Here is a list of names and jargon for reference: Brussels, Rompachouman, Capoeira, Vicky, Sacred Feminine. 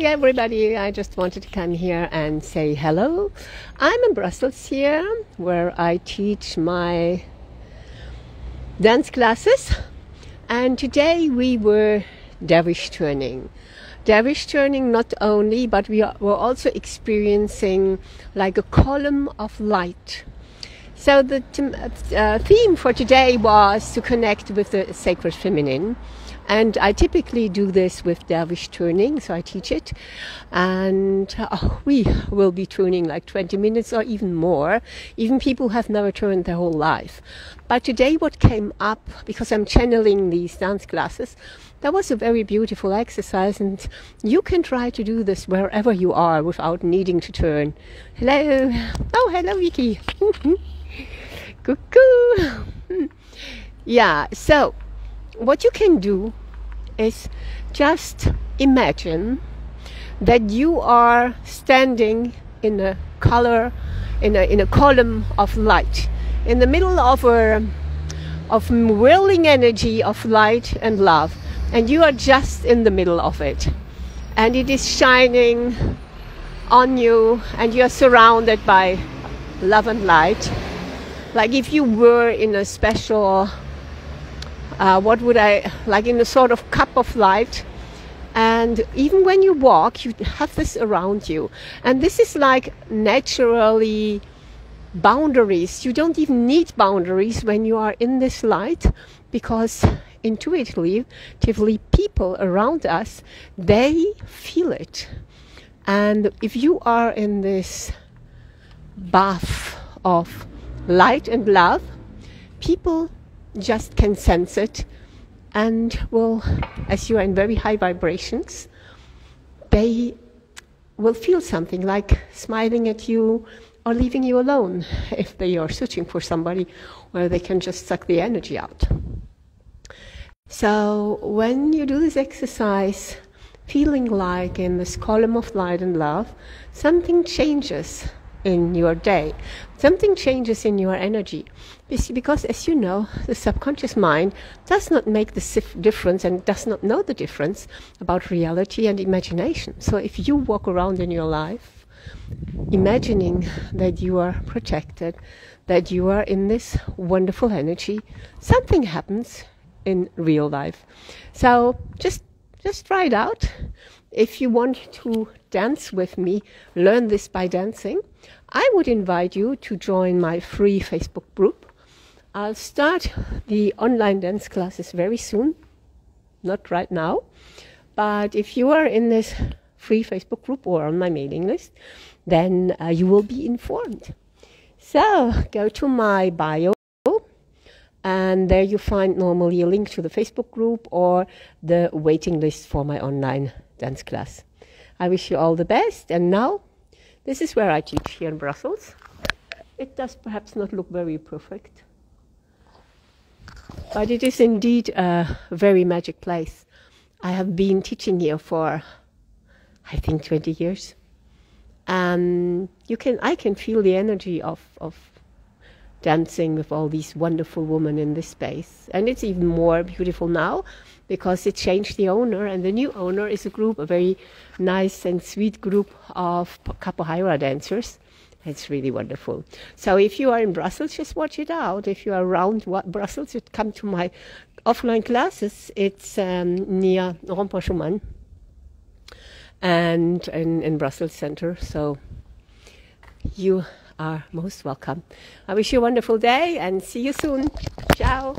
Hey everybody, I just wanted to come here and say hello. I'm in Brussels here, where I teach my dance classes. And today we were dervish turning. Dervish turning not only, but we were also experiencing like a column of light. So the theme for today was to connect with the Sacred Feminine. And I typically do this with dervish turning, so I teach it. And we will be turning like 20 minutes or even more, even people who have never turned their whole life. But today what came up, because I'm channeling these dance classes, that was a very beautiful exercise, and you can try to do this wherever you are without needing to turn. Hello. Oh, hello, Vicky. Cuckoo. Yeah, so what you can do is just imagine that you are standing in a color, in a column of light, in the middle of a whirling energy of light and love, and you are just in the middle of it, and it is shining on you, and you are surrounded by love and light, like if you were in a special in a sort of cup of light. And even when you walk, you have this around you. And this is like naturally boundaries. You don't even need boundaries when you are in this light, because intuitively people around us, they feel it. And if you are in this bath of light and love, people just can sense it, and will, as you are in very high vibrations, they will feel something like smiling at you or leaving you alone if they are searching for somebody where they can just suck the energy out. So when you do this exercise, feeling like in this column of light and love, something changes in your day, something changes in your energy, because as you know, the subconscious mind does not make the difference and does not know the difference about reality and imagination. So if you walk around in your life imagining that you are protected, that you are in this wonderful energy, something happens in real life. So just try it out. If you want to dance with me, learn this by dancing, I would invite you to join my free Facebook group. I'll start the online dance classes very soon, not right now, but if you are in this free Facebook group or on my mailing list, then you will be informed. So go to my bio, and there you find normally a link to the Facebook group or the waiting list for my online dance class. I wish you all the best. And now, this is where I teach here in Brussels. It does perhaps not look very perfect, but it is indeed a very magic place. I have been teaching here for, I think, 20 years. And I can feel the energy of dancing with all these wonderful women in this space. And it's even more beautiful now because it changed the owner, and the new owner is a group, a very nice and sweet group of capoeira dancers. It's really wonderful. So if you are in Brussels, just watch it out. If you are around Brussels, you come to my offline classes. It's near Rompachouman and in Brussels Center. So you are most welcome. I wish you a wonderful day and see you soon. Ciao.